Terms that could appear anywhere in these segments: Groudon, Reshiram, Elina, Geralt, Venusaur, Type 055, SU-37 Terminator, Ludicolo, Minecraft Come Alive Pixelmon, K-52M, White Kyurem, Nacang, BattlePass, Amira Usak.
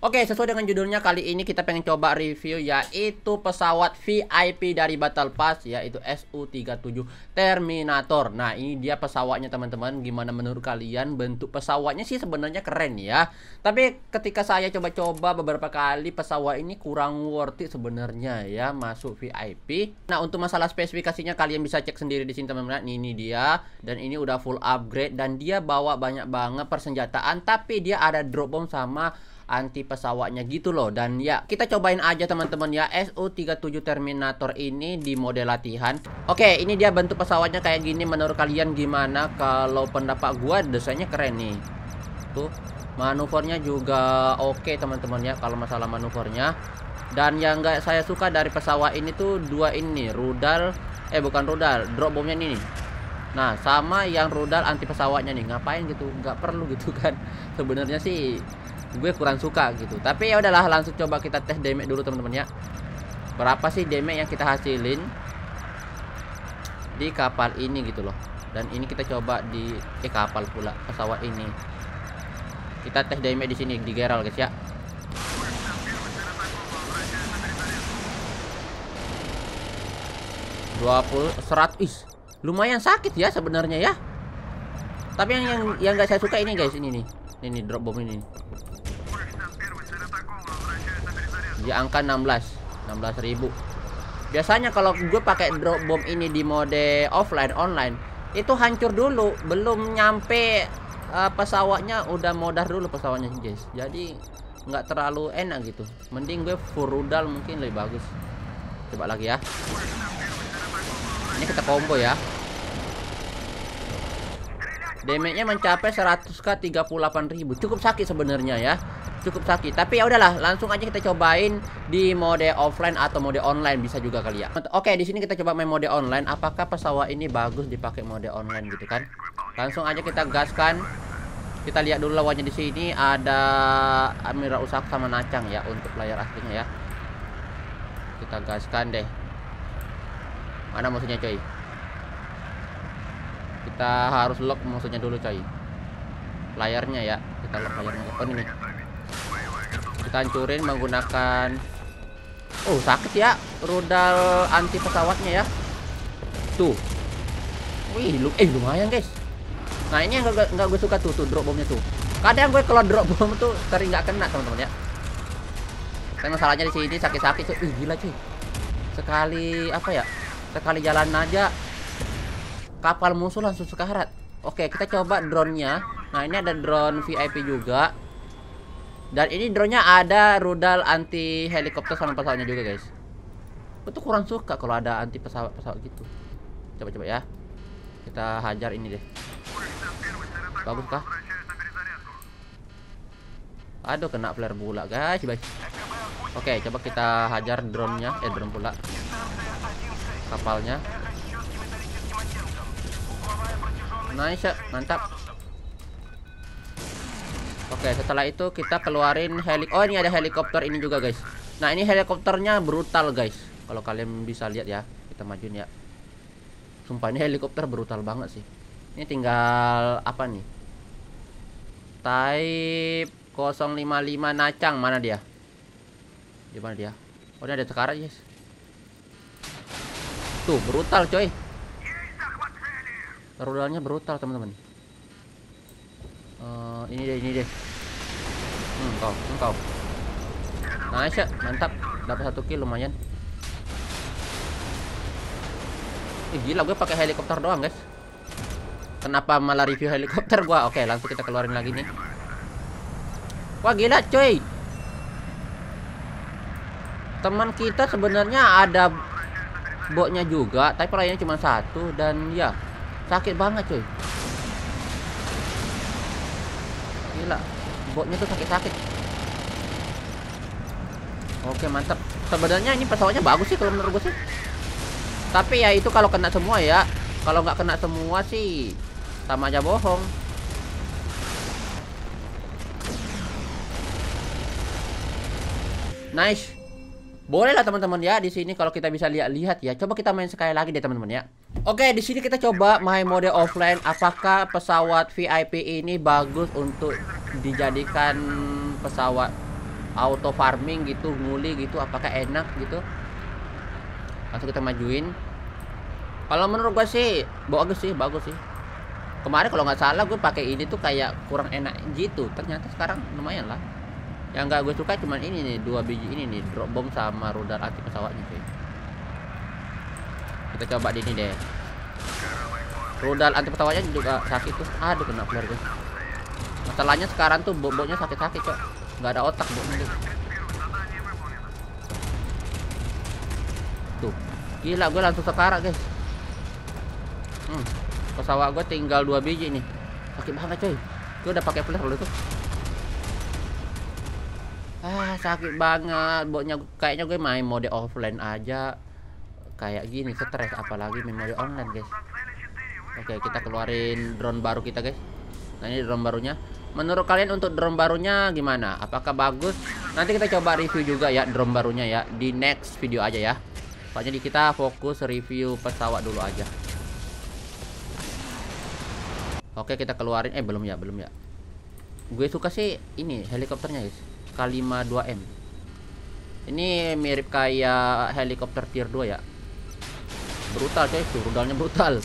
Oke, sesuai dengan judulnya, kali ini kita pengen coba review yaitu pesawat VIP dari Battle Pass, yaitu SU-37 Terminator. Nah, ini dia pesawatnya teman-teman. Gimana menurut kalian? Bentuk pesawatnya sih sebenarnya keren ya. Tapi ketika saya coba-coba beberapa kali, pesawat ini kurang worth it sebenarnya ya masuk VIP. Nah, untuk masalah spesifikasinya kalian bisa cek sendiri di sini teman-teman. Ini dia, dan ini udah full upgrade, dan dia bawa banyak banget persenjataan, tapi dia ada drop bomb sama anti pesawatnya gitu loh. Dan ya, kita cobain aja teman-teman ya SU-37 Terminator ini di mode latihan. Oke, ini dia bentuk pesawatnya kayak gini. Menurut kalian gimana? Kalau pendapat gua desainnya keren nih. Tuh, manuvernya juga oke teman-teman ya kalau masalah manuvernya. Dan yang nggak saya suka dari pesawat ini tuh dua ini, rudal bukan rudal, drop bombnya ini nih. Nah, sama yang rudal anti pesawatnya nih. Ngapain gitu? Nggak perlu gitu kan. Sebenarnya sih gue kurang suka gitu, tapi ya udahlah, langsung coba kita tes damage dulu teman-teman ya. Berapa sih damage yang kita hasilin di kapal ini gitu loh. Dan ini kita coba di kapal pula, pesawat ini. Kita tes damage di sini di Geralt guys ya. Lumayan sakit ya sebenarnya ya. Tapi yang nggak saya suka ini guys, ini nih. Ini drop bomb ini. Di angka 16.000. Biasanya kalau gue pakai drop bomb ini di mode offline online itu hancur dulu, belum nyampe pesawatnya udah modar dulu pesawatnya guys. Jadi nggak terlalu enak gitu. Mending gue full rudal mungkin lebih bagus. Coba lagi ya. Ini kita combo ya. Damage-nya mencapai 100k 38.000. Cukup sakit sebenarnya ya. Cukup sakit, tapi ya udahlah, langsung aja kita cobain di mode offline atau mode online bisa juga kali ya. Oke, di sini kita coba main mode online. Apakah pesawat ini bagus dipakai mode online gitu kan? Langsung aja kita gaskan. Kita lihat dulu lawannya di sini ada Amira Usak sama Nacang ya untuk player aslinya ya. Kita gaskan deh. Mana musuhnya coy? Kita harus lock musuhnya dulu coy. Layarnya ya, kita lock layarnya. Oh ini nih. Kita hancurin menggunakan sakit ya rudal anti pesawatnya ya. Tuh. Wih, lumayan guys. Nah, ini yang nggak gue suka tuh drop bomnya tuh. Kadang gue kalau drop bom tuh sering nggak kena teman-teman ya. Karena masalahnya di sini sakit-sakit tuh. Ih, gila cuy. Sekali apa ya? Sekali jalan aja kapal musuh langsung sekarat. Oke, kita coba drone-nya. Nah, ini ada drone VIP juga. Dan ini drone-nya ada rudal anti helikopter sama pesawatnya juga guys. Gue tuh kurang suka kalau ada anti pesawat gitu. Coba-coba ya. Kita hajar ini deh. Bagus kah? Aduh, kena flare pula guys. Oke, coba kita hajar drone-nya. Drone pula. Kapalnya. Nice, mantap. Oke, setelah itu kita keluarin oh ini ada helikopter ini juga guys. Nah, ini helikopternya brutal guys. Kalau kalian bisa lihat ya, kita majuin ya. Sumpah ini helikopter brutal banget sih. Ini tinggal apa nih? Type 055 Nacang, mana dia? Di mana dia? Oh, dia ada sekarat guys. Tuh, brutal coy. Rudalnya brutal teman-teman. Ini deh. Engkau. Nice, mantap. Dapat 1 kill lumayan. Gila, gue pakai helikopter doang, guys. Kenapa malah review helikopter gua? Oke, langsung kita keluarin lagi nih. Wah, gila, cuy. Teman kita sebenarnya ada botnya juga, tapi pelayannya cuma satu dan ya sakit banget, cuy. Gila, botnya tuh sakit-sakit. Oke, mantap. Sebenarnya ini pesawatnya bagus sih kalau menurut gue sih. Tapi ya itu kalau kena semua ya. Kalau nggak kena semua sih sama aja bohong. Nice. Boleh lah teman-teman ya di sini kalau kita bisa lihat-lihat ya. Coba kita main sekali lagi deh teman-teman ya. Oke, di sini kita coba main mode offline. Apakah pesawat VIP ini bagus untuk dijadikan pesawat auto farming gitu, nguli gitu, apakah enak gitu. Langsung kita majuin. Kalau menurut gue sih bagus sih, kemarin kalau nggak salah gue pakai ini tuh kayak kurang enak gitu, ternyata sekarang lumayan lah. Yang nggak gue suka cuman ini nih, dua biji ini nih, drop bomb sama rudal anti pesawatnya cuy. Kita coba di ini deh, rudal anti pesawatnya juga sakit tuh, aduh kena flare gue. Masalahnya sekarang tuh bobotnya sakit-sakit kok, nggak ada otak bobotnya tuh, gila gue langsung sekarat guys. Pesawat gue tinggal 2 biji nih, sakit banget coy. Gue udah pakai flare loh tuh, sakit banget bobotnya. Kayaknya gue main mode offline aja kayak gini stres, apalagi main mode online guys. Oke, kita keluarin drone baru kita guys. Nah, ini drone barunya. Menurut kalian untuk drone barunya gimana? Apakah bagus? Nanti kita coba review juga ya drone barunya ya, di next video aja ya. Pokoknya kita fokus review pesawat dulu aja. Oke, kita keluarin. Belum ya. Gue suka sih ini helikopternya guys, K-52M. Ini mirip kayak helikopter tier 2 ya. Brutal coy, itu rudalnya brutal.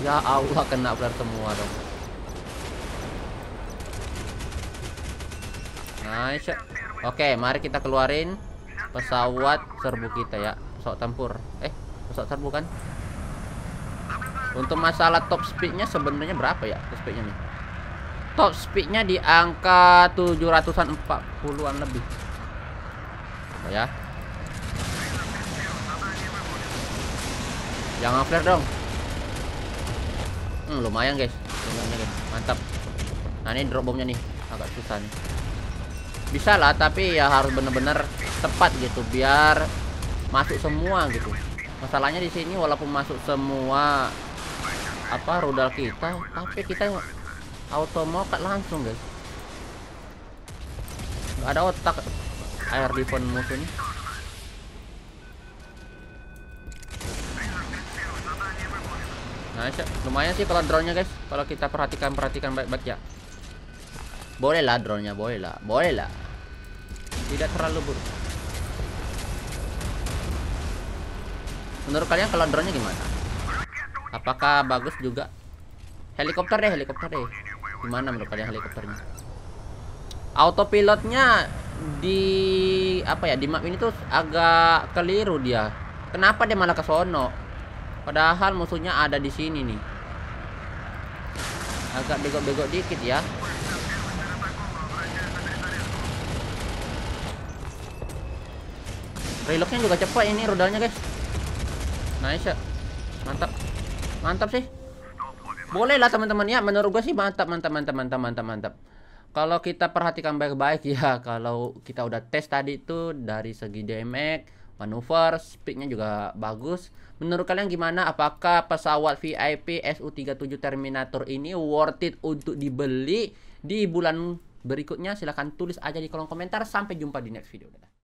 Ya Allah, kena flare semua dong. Nice. Oke, mari kita keluarin pesawat serbu kita ya. Pesawat tempur. Pesawat serbu kan? Untuk masalah top speednya sebenarnya berapa ya? Top speednya nih. Top speednya di angka 740-an lebih. Ya. Jangan flare dong. Lumayan guys, mantap. Nah, ini drop bomnya nih agak susah nih. Bisa lah, tapi ya harus bener-bener tepat gitu biar masuk semua gitu. Masalahnya di sini walaupun masuk semua apa rudal kita, tapi kita auto mokat langsung guys. Nggak ada otak air defense musuhnya. Nah, lumayan sih kalau drone-nya guys, kalau kita perhatikan baik-baik ya. Boleh lah drone-nya, boleh lah. Tidak terlalu buruk. Menurut kalian kalau drone-nya gimana? Apakah bagus juga? Helikopter deh. Gimana menurut kalian helikopternya? Autopilotnya di apa ya, di map ini tuh agak keliru dia. Kenapa dia malah ke sono? Padahal musuhnya ada di sini nih. Agak bego-bego dikit ya. Reloadnya juga cepat ini rudalnya guys. Nice. Mantap sih. Boleh lah teman-teman ya. Menurut gue sih mantap. Kalau kita perhatikan baik-baik ya. Kalau kita udah tes tadi itu dari segi damage, manuver, speednya juga bagus. Menurut kalian gimana? Apakah pesawat VIP SU-37 Terminator ini worth it untuk dibeli di bulan berikutnya? Silahkan tulis aja di kolom komentar. Sampai jumpa di next video.